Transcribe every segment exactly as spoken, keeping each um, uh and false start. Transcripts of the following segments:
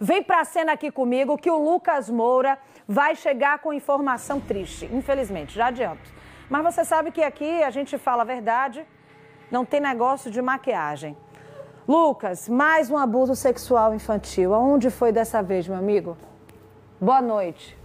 Vem pra cena aqui comigo que o Lucas Moura vai chegar com informação triste, infelizmente, já adianto. Mas você sabe que aqui a gente fala a verdade, não tem negócio de maquiagem. Lucas, mais um abuso sexual infantil. Aonde foi dessa vez, meu amigo? Boa noite.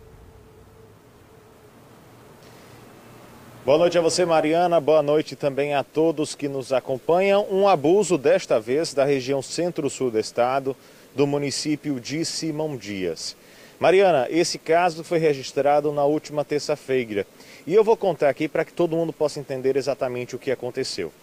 Boa noite a você, Mariana. Boa noite também a todos que nos acompanham. Um abuso, desta vez, da região centro-sul do estado, do município de Simão Dias. Mariana, esse caso foi registrado na última terça-feira. E eu vou contar aqui para que todo mundo possa entender exatamente o que aconteceu.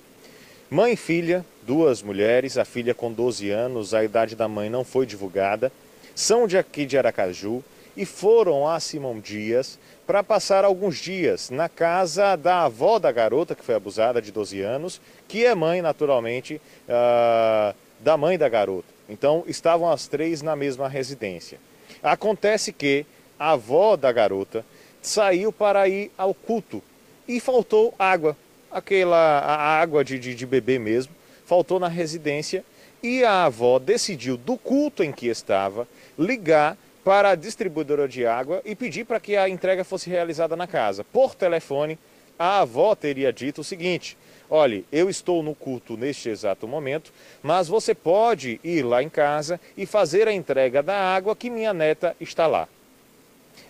Mãe e filha, duas mulheres, a filha com doze anos, a idade da mãe não foi divulgada, são de aqui de Aracaju e foram a Simão Dias para passar alguns dias na casa da avó da garota, que foi abusada, de doze anos, que é mãe, naturalmente, uh, da mãe da garota. Então, estavam as três na mesma residência. Acontece que a avó da garota saiu para ir ao culto e faltou água, aquela a água de, de, de bebê mesmo, faltou na residência, e a avó decidiu, do culto em que estava, ligar para a distribuidora de água e pedir para que a entrega fosse realizada na casa. Por telefone, a avó teria dito o seguinte: olhe, eu estou no culto neste exato momento, mas você pode ir lá em casa e fazer a entrega da água que minha neta está lá.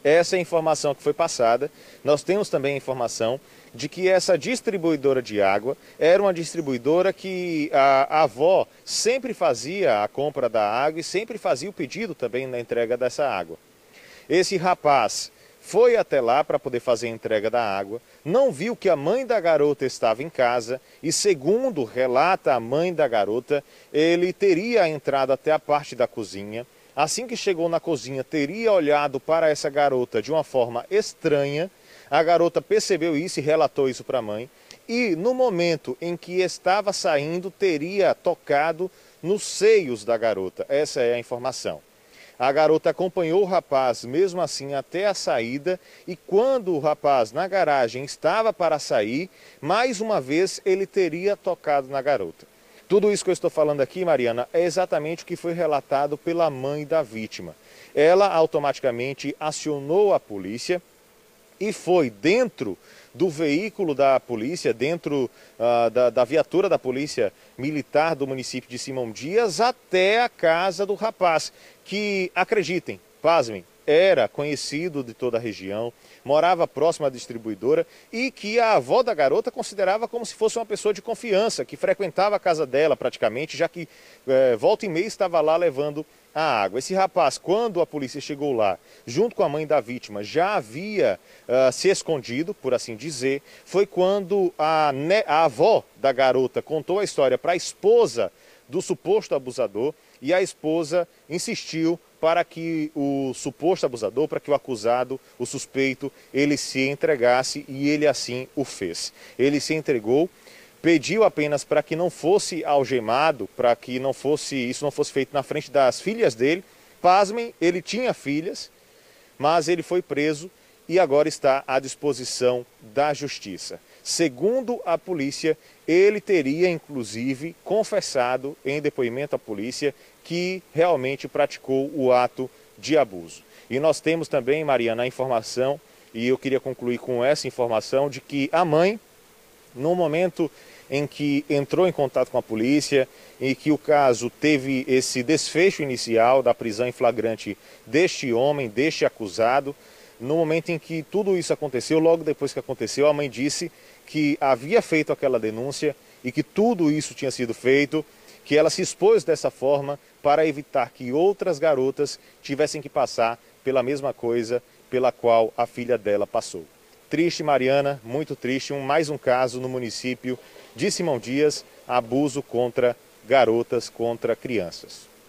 Essa é a informação que foi passada. Nós temos também a informação de que essa distribuidora de água era uma distribuidora que a, a avó sempre fazia a compra da água e sempre fazia o pedido também na entrega dessa água. Esse rapaz foi até lá para poder fazer a entrega da água, não viu que a mãe da garota estava em casa e, segundo relata a mãe da garota, ele teria entrado até a parte da cozinha. Assim que chegou na cozinha, teria olhado para essa garota de uma forma estranha. A garota percebeu isso e relatou isso para a mãe. E no momento em que estava saindo, teria tocado nos seios da garota. Essa é a informação. A garota acompanhou o rapaz, mesmo assim, até a saída. E quando o rapaz, na garagem, estava para sair, mais uma vez ele teria tocado na garota. Tudo isso que eu estou falando aqui, Mariana, é exatamente o que foi relatado pela mãe da vítima. Ela automaticamente acionou a polícia e foi dentro do veículo da polícia, dentro uh, da, da viatura da polícia militar do município de Simão Dias, até a casa do rapaz, que, acreditem, pasmem, era conhecido de toda a região, morava próximo à distribuidora e que a avó da garota considerava como se fosse uma pessoa de confiança, que frequentava a casa dela praticamente, já que é, volta e meia estava lá levando a água. Esse rapaz, quando a polícia chegou lá, junto com a mãe da vítima, já havia uh, se escondido, por assim dizer. Foi quando a, ne a avó da garota contou a história para a esposa do suposto abusador e a esposa insistiu para que o suposto abusador, para que o acusado, o suspeito, ele se entregasse, e ele assim o fez. Ele se entregou, pediu apenas para que não fosse algemado, para que não fosse, isso não fosse feito na frente das filhas dele. Pasmem, ele tinha filhas, mas ele foi preso e agora está à disposição da justiça. Segundo a polícia, ele teria inclusive confessado em depoimento à polícia que realmente praticou o ato de abuso. E nós temos também, Mariana, a informação, e eu queria concluir com essa informação, de que a mãe, no momento em que entrou em contato com a polícia e que o caso teve esse desfecho inicial da prisão em flagrante deste homem, deste acusado, no momento em que tudo isso aconteceu, logo depois que aconteceu, a mãe disse que havia feito aquela denúncia e que tudo isso tinha sido feito, que ela se expôs dessa forma para evitar que outras garotas tivessem que passar pela mesma coisa pela qual a filha dela passou. Triste, Mariana, muito triste, um, mais um caso no município de Simão Dias, abuso contra garotas, contra crianças.